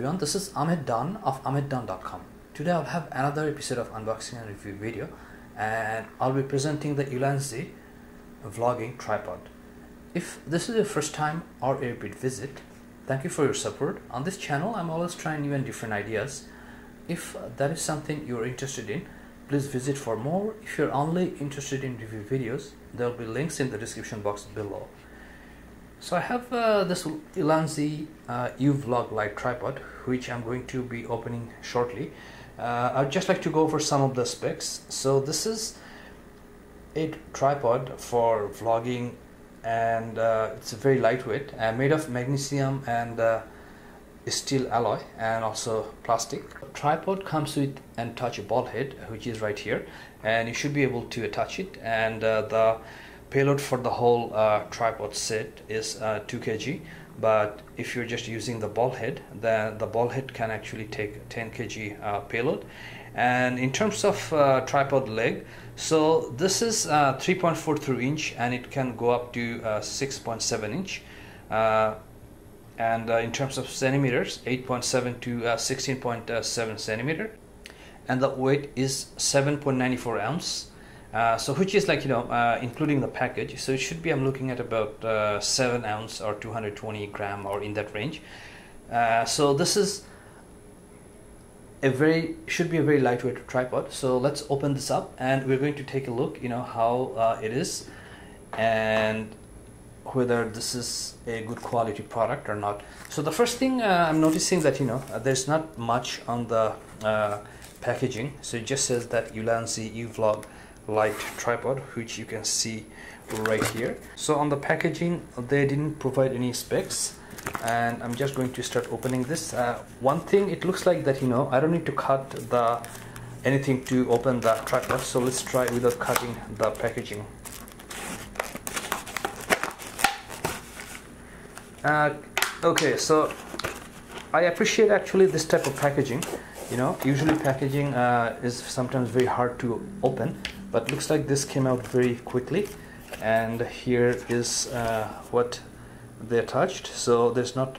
everyone, this is Ahmed Dawn of AhmedDawn.com. Today I'll have another episode of unboxing and review video, and I'll be presenting the Ulanzi vlogging tripod. If this is your first time or a repeat visit, thank you for your support. On this channel I'm always trying new and different ideas. If that is something you're interested in, please visit for more. If you're only interested in review videos, there will be links in the description box below. So I have this Ulanzi U-Vlog light tripod, which I'm going to be opening shortly. I'd just like to go over some of the specs. So this is a tripod for vlogging, and it's very lightweight, made of magnesium and steel alloy and also plastic. The tripod comes with an attachable ball head, which is right here, and you should be able to attach it. And the payload for the whole tripod set is 2 kg, but if you're just using the ball head, then the ball head can actually take 10 kg payload. And in terms of tripod leg, so this is 3.43 inch, and it can go up to 6.7 inch, and in terms of centimeters, 8.7 to 16.7 centimeter, and the weight is 7.94 ounce. So which is, like, you know, including the package, so it should be, I'm looking at about 7 ounce or 220 gram or in that range. So this is should be a very lightweight tripod. So let's open this up and we're going to take a look, you know, how it is and whether this is a good quality product or not. So the first thing I'm noticing that, you know, there's not much on the packaging. So it just says that Ulanzi U-Vlog light tripod, which you can see right here. So on the packaging they didn't provide any specs, and I'm just going to start opening this. One thing, it looks like that, you know, I don't need to cut the anything to open the tripod, so let's try without cutting the packaging. Okay, so I appreciate actually this type of packaging. You know, usually packaging is sometimes very hard to open, but looks like this came out very quickly. And here is what they attached. So there's not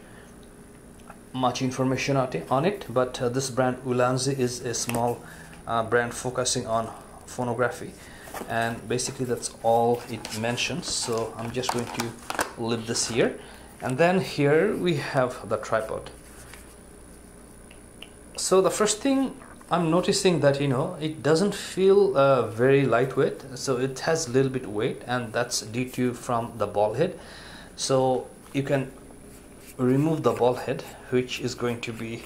much information on it, but this brand Ulanzi is a small brand focusing on phonography, and basically that's all it mentions. So I'm just going to leave this here, and then here we have the tripod. So the first thing I'm noticing that, you know, it doesn't feel very lightweight, so it has a little bit weight, and that's due to from the ball head. So you can remove the ball head, which is going to be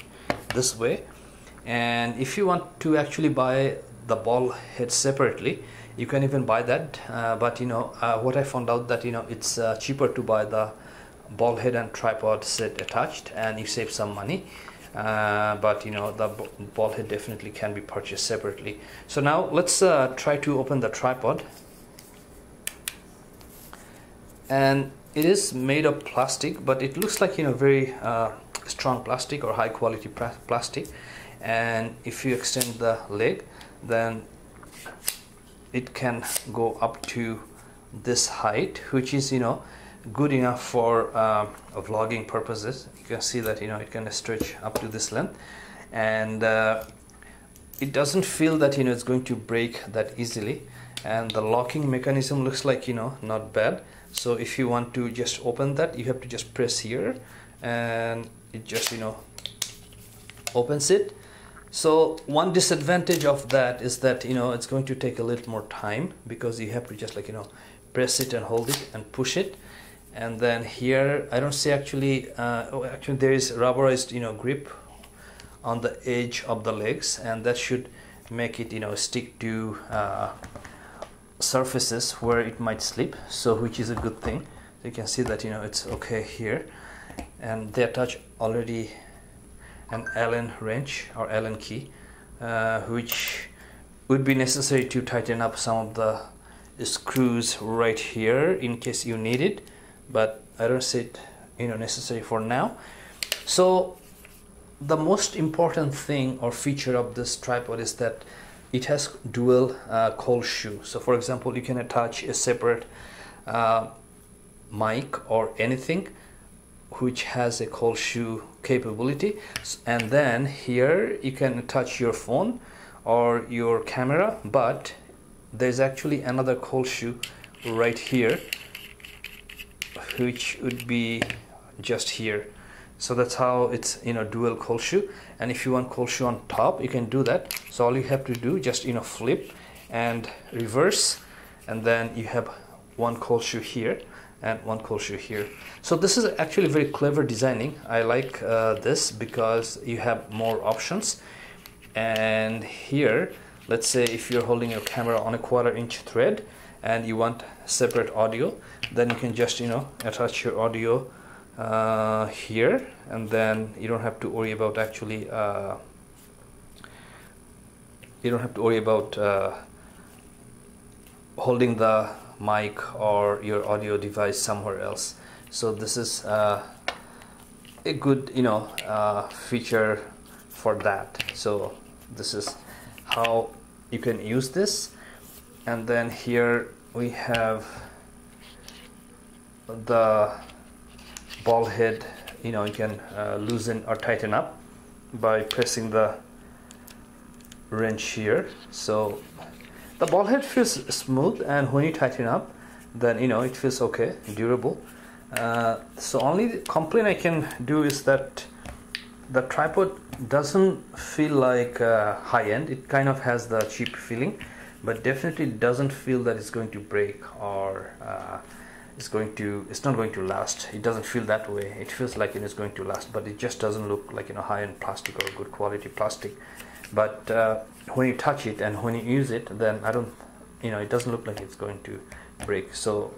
this way, and if you want to actually buy the ball head separately, you can even buy that, but, you know, what I found out that, you know, it's cheaper to buy the ball head and tripod set attached, and you save some money. But, you know, the ball head definitely can be purchased separately. So now let's try to open the tripod, and it is made of plastic, but it looks like, you know, very strong plastic or high quality plastic. And if you extend the leg, then it can go up to this height, which is, you know, good enough for vlogging purposes. You can see that, you know, it can stretch up to this length, and it doesn't feel that, you know, it's going to break that easily. And the locking mechanism looks like, you know, not bad. So if you want to just open that, you have to just press here, and it just, you know, opens it. So one disadvantage of that is that, you know, it's going to take a little more time, because you have to just, like, you know, press it and hold it and push it. And then here I don't see actually actually there is rubberized, you know, grip on the edge of the legs, and that should make it, you know, stick to surfaces where it might slip, so which is a good thing. So you can see that, you know, it's okay here, and they attach already an Allen wrench or Allen key, which would be necessary to tighten up some of the screws right here in case you need it, but I don't see it, you know, necessary for now. So the most important thing or feature of this tripod is that it has dual coil shoe. So for example, you can attach a separate mic or anything which has a coil shoe capability. And then here you can touch your phone or your camera, but there's actually another coil shoe right here, which would be just here. So that's how it's, you know, dual coil shoe. And if you want coil shoe on top, you can do that. So all you have to do, just, you know, flip and reverse, and then you have one coil shoe here and one coil shoe here. So this is actually very clever designing. I like this because you have more options. And here, let's say if you're holding your camera on a 1/4 inch thread and you want separate audio, then you can just, you know, attach your audio here, and then you don't have to worry about actually holding the mic or your audio device somewhere else. So this is a good, you know, feature for that. So this is how you can use this. And then here we have the ball head. You know, you can loosen or tighten up by pressing the wrench here. So the ball head feels smooth, and when you tighten up, then, you know, it feels okay, durable. So only the complaint I can do is that the tripod doesn't feel like high-end. It kind of has the cheap feeling, but definitely doesn't feel that it's going to break or it's not going to last. It doesn't feel that way. It feels like it is going to last, but it just doesn't look like, you know, high-end plastic or good quality plastic. But when you touch it and when you use it, then I don't, you know, it doesn't look like it's going to break. So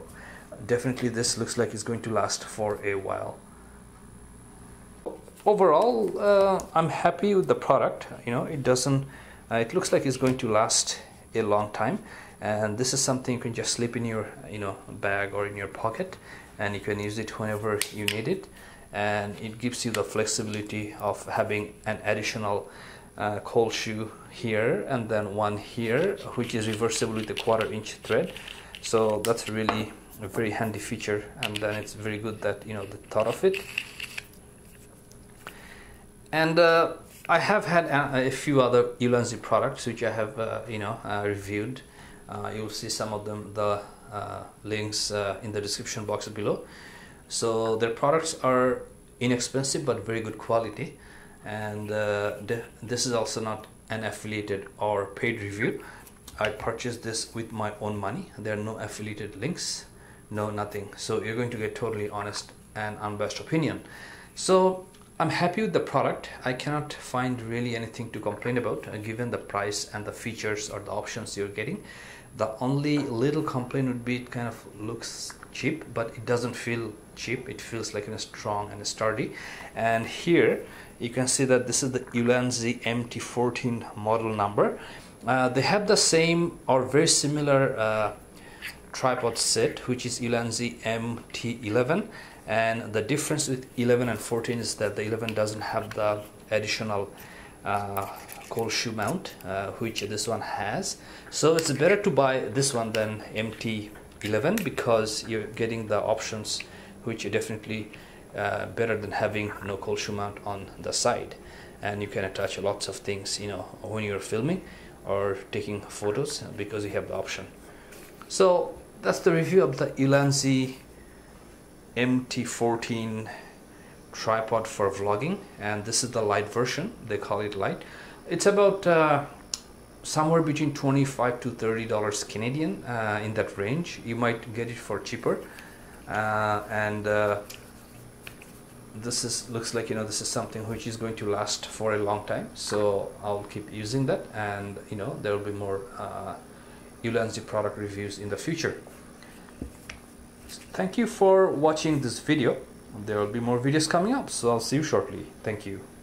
definitely this looks like it's going to last for a while. Overall, I'm happy with the product. You know, it doesn't, it looks like it's going to last a long time. And this is something you can just slip in your, you know, bag or in your pocket, and you can use it whenever you need it. And it gives you the flexibility of having an additional coil shoe here and then one here, which is reversible with a 1/4 inch thread. So that's really a very handy feature, and then it's very good that, you know, they thought of it. And I have had a few other Ulanzi products which I have reviewed. You'll see some of them, the links in the description box below. So their products are inexpensive but very good quality. And this is also not an affiliated or paid review. I purchased this with my own money. There are no affiliated links, no nothing. So you're going to get totally honest and unbiased opinion. So I'm happy with the product. I cannot find really anything to complain about given the price and the features or the options you're getting. The only little complaint would be it kind of looks cheap, but it doesn't feel cheap. It feels like a strong and sturdy. And here you can see that this is the Ulanzi MT-14 model number. They have the same or very similar tripod set, which is Ulanzi MT-11. And the difference with 11 and 14 is that the 11 doesn't have the additional coil shoe mount, which this one has. So it's better to buy this one than MT-11 because you're getting the options, which are definitely better than having no coil shoe mount on the side. And you can attach lots of things, you know, when you're filming or taking photos, because you have the option. So that's the review of the Ulanzi MT-14 tripod for vlogging, and this is the light version. They call it light. It's about somewhere between $25 to $30 Canadian, in that range. You might get it for cheaper. This is, looks like, you know, this is something which is going to last for a long time, so I'll keep using that. And, you know, there will be more Ulanzi product reviews in the future. Thank you for watching this video. There will be more videos coming up, so I'll see you shortly. Thank you.